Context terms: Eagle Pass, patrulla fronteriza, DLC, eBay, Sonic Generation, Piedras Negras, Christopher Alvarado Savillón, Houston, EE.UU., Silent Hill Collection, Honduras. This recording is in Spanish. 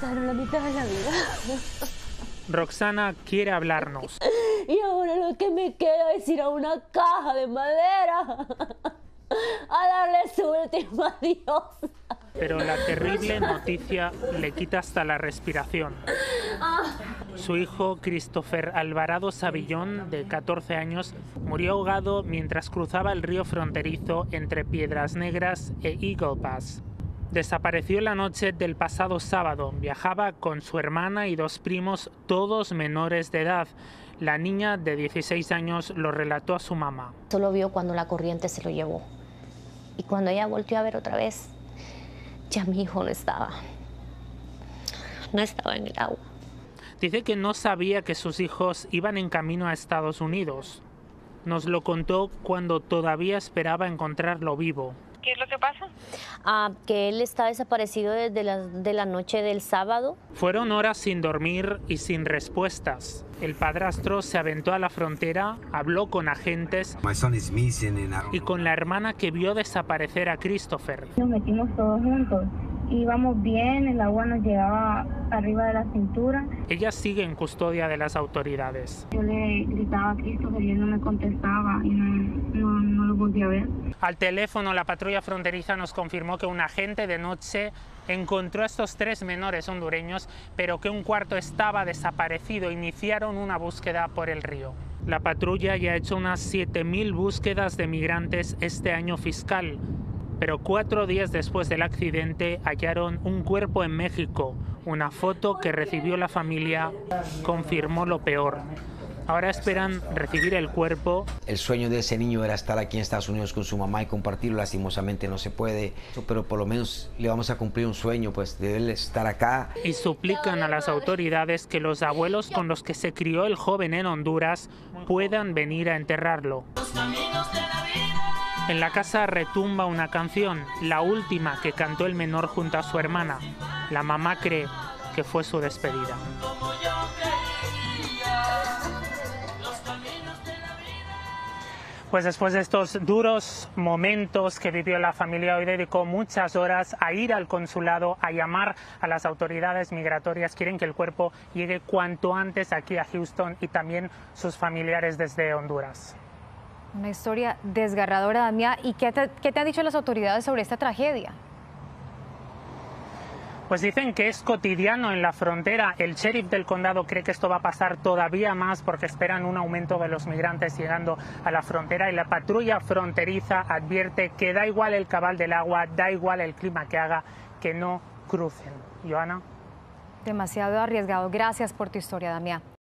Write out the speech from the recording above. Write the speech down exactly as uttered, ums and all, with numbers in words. gastaron la mitad de la vida. Roxana quiere hablarnos. Y ahora lo que me queda es ir a una caja de madera a darle su última diosa. Pero la terrible noticia le quita hasta la respiración. Su hijo, Christopher Alvarado Savillón, de catorce años, murió ahogado mientras cruzaba el río fronterizo entre Piedras Negras e Eagle Pass. Desapareció la noche del pasado sábado. Viajaba con su hermana y dos primos, todos menores de edad. La niña, de dieciséis años, lo relató a su mamá. Solo vio cuando la corriente se lo llevó. Y cuando ella volvió a ver otra vez, ya mi hijo no estaba. No estaba en el agua. Dice que no sabía que sus hijos iban en camino a Estados Unidos. Nos lo contó cuando todavía esperaba encontrarlo vivo. ¿Qué es lo que pasa? Ah, que él está desaparecido desde la, de la noche del sábado. Fueron horas sin dormir y sin respuestas. El padrastro se aventó a la frontera, habló con agentes y con la hermana que vio desaparecer a Christopher. Nos metimos todos juntos. Íbamos bien, el agua nos llegaba arriba de la cintura. Ella sigue en custodia de las autoridades. Yo le gritaba a Christopher y él no me contestaba y no, no, no lo volví a ver. Al teléfono, la patrulla fronteriza nos confirmó que un agente de noche encontró a estos tres menores hondureños, pero que un cuarto estaba desaparecido. Iniciaron una búsqueda por el río. La patrulla ya ha hecho unas siete mil búsquedas de migrantes este año fiscal. Pero cuatro días después del accidente hallaron un cuerpo en México. Una foto que recibió la familia confirmó lo peor. Ahora esperan recibir el cuerpo. El sueño de ese niño era estar aquí en Estados Unidos con su mamá y compartirlo. Lastimosamente no se puede, pero por lo menos le vamos a cumplir un sueño, pues, de él estar acá. Y suplican a las autoridades que los abuelos con los que se crió el joven en Honduras puedan venir a enterrarlo. En la casa retumba una canción, la última que cantó el menor junto a su hermana. La mamá cree que fue su despedida. Pues después de estos duros momentos que vivió la familia, hoy dedicó muchas horas a ir al consulado, a llamar a las autoridades migratorias. Quieren que el cuerpo llegue cuanto antes aquí a Houston y también sus familiares desde Honduras. Una historia desgarradora, Damián. ¿Y qué te, qué te han dicho las autoridades sobre esta tragedia? Pues dicen que es cotidiano en la frontera. El sheriff del condado cree que esto va a pasar todavía más porque esperan un aumento de los migrantes llegando a la frontera, y la patrulla fronteriza advierte que da igual el cabal del agua, da igual el clima que haga, que no crucen. Joana. Demasiado arriesgado. Gracias por tu historia, Damián.